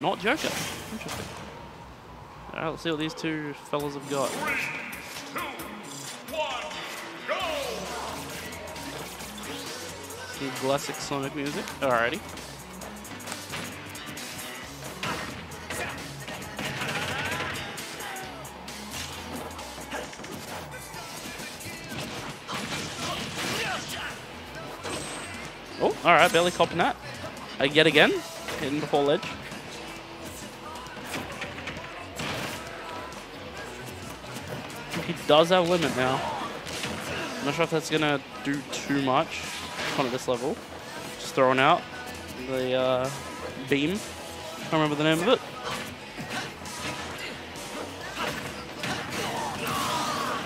Not Joker. Interesting. Alright, let's see what these two fellas have got. 3, 2, 1, go! The classic Sonic music. Alrighty. Oh, alright, barely copping that. Yet again, hitting the full ledge. He does have limit now. I'm not sure if that's gonna do too much. Not at this level. Just throwing out the beam. Can't remember the name of it.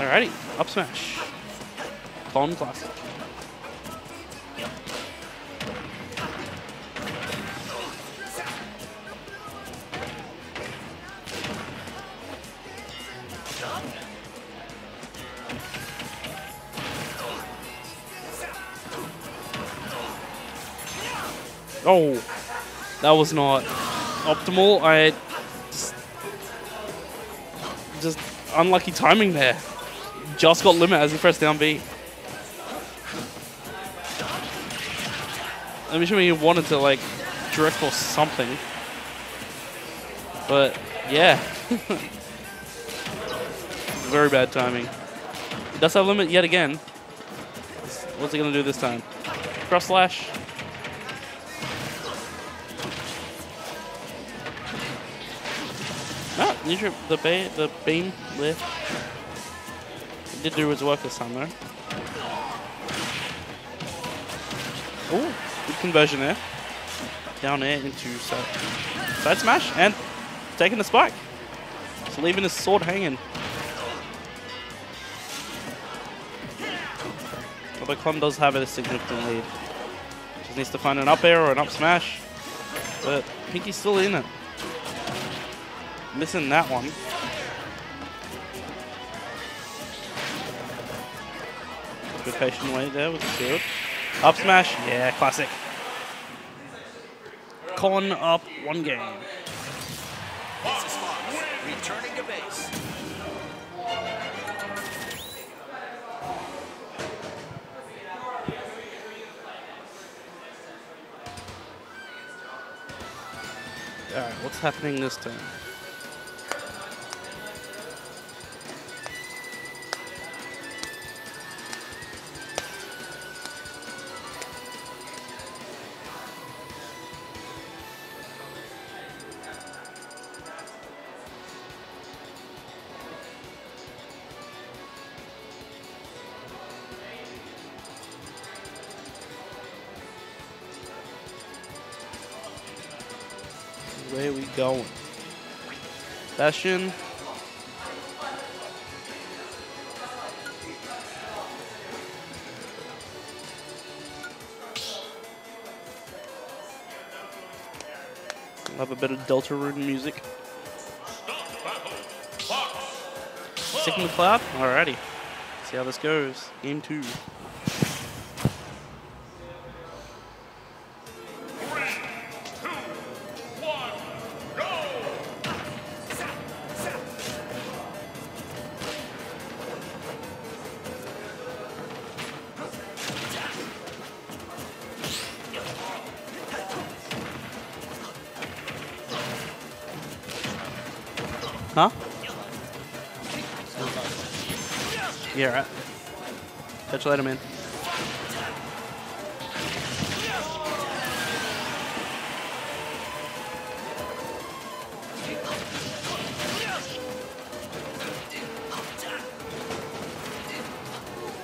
Alrighty, up smash. Con classic. Oh, that was not optimal. I just unlucky timing there. Just got limit as he pressed down B. I'm assuming he wanted to like drift or something, but yeah, very bad timing. Does have limit yet again. What's he gonna do this time? Cross slash. No, the beam lift. It did do his work this time though. Oh, good conversion there. Down air into side smash and taking the spike. Just leaving his sword hanging. Although Con does have a significant lead. Just needs to find an up air or an up smash. But Pinky's still in it. Missing that one. Good patient wait there with the shield. Up smash, yeah, classic. Con up one game. Returning to base. All right, what's happening this time? Where are we going? Bastion. Love a bit of Delta Rune music. Sticking with Cloud? Alrighty. See how this goes. Game 2. Huh? Yeah, right. Catch you later, man. I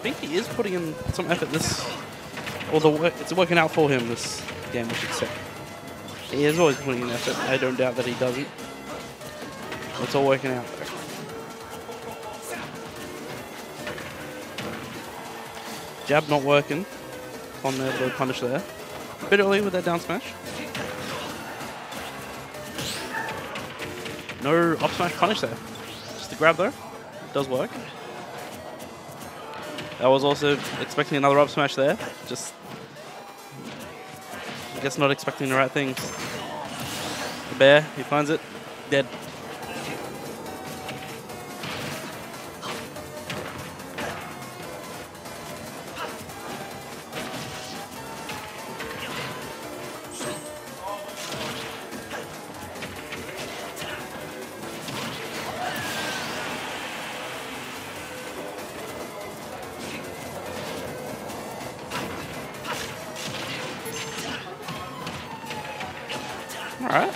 think he is putting in some effort this... Or the work, it's working out for him this game, I should say. He is always putting in effort. I don't doubt that he doesn't. It's all working out there. Jab not working. On the punish there. A bit early with that down smash. No up smash punish there. Just the grab though. It does work. I was also expecting another up smash there. Just... I guess not expecting the right things. bear. He finds it. Dead. Alright.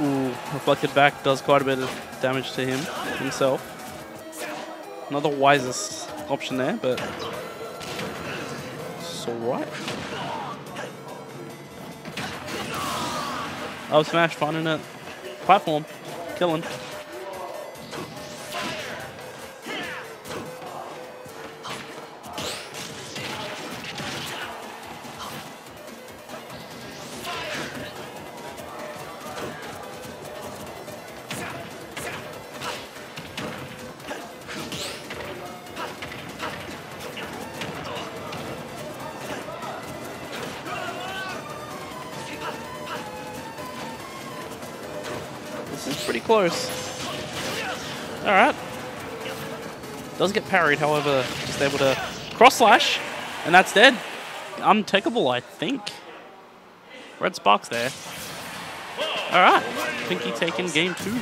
Ooh, reflected back does quite a bit of damage to himself. Not the wisest option there, but it's alright. Up smash, finding a platform, killing. This is pretty close. Alright. Does get parried, however, just able to cross slash, and that's dead. Untakeable, I think. Red sparks there. Alright. Pinky taking game two.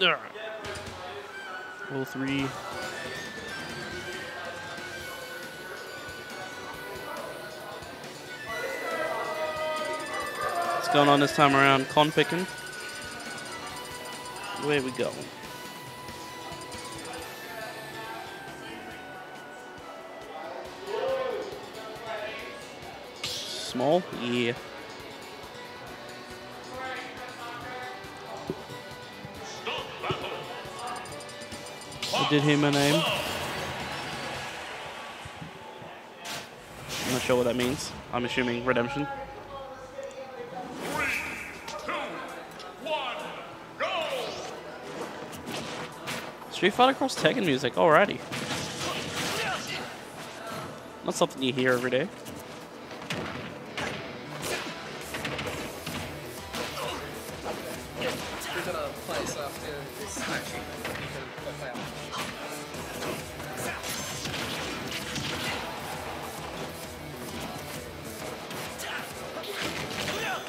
Alright. Level three. What's going on this time around? Con picking. Where we go? Small? Yeah. I did hear my name. I'm not sure what that means. I'm assuming redemption. 3, 2, 1, go! Street Fighter Cross Tekken music, alrighty. Not something you hear every day. We're gonna play after this match.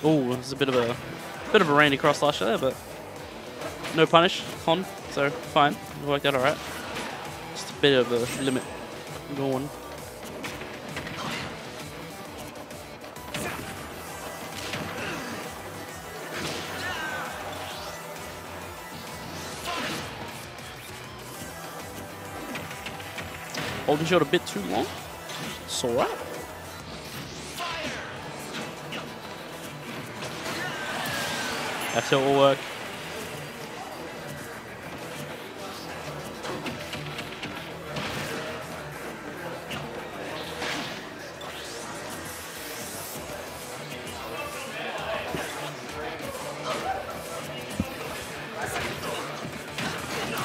Oh, there's a bit of a randy cross slash there, but no punish, Con, so fine. It worked out alright. Just a bit of a limit going. Holding shot a bit too long. It's alright. That's how it will work.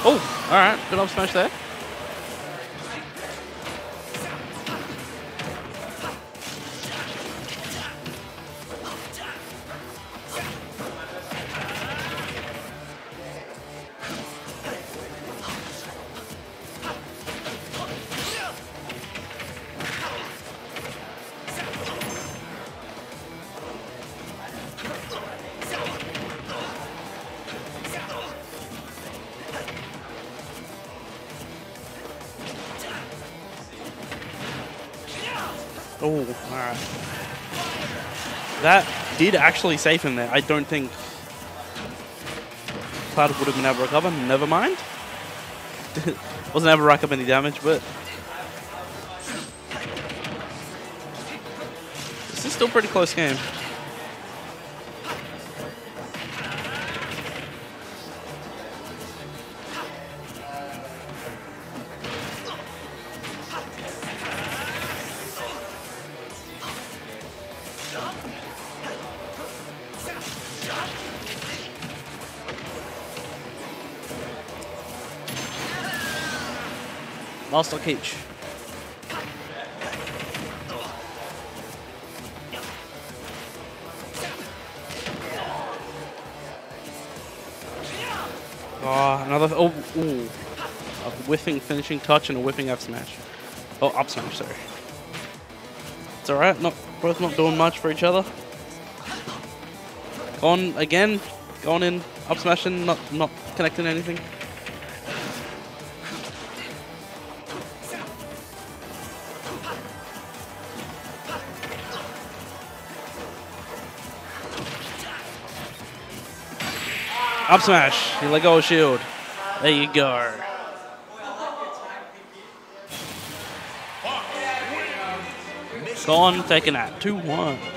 Oh, alright, good up smash there. Oh, alright. That did actually save him there. I don't think Cloud would have been able to recover. Never mind. Wasn't able to rack up any damage, but this is still a pretty close game. Master Cage. Oh, another. Oh, ooh. A whiffing finishing touch and a whiffing F smash. Oh, up smash, sorry. It's alright, both not doing much for each other. Gone again. Gone in. Up smashing, not connecting anything. Up smash. He let go of shield. There you go. Con taking that. 2-1.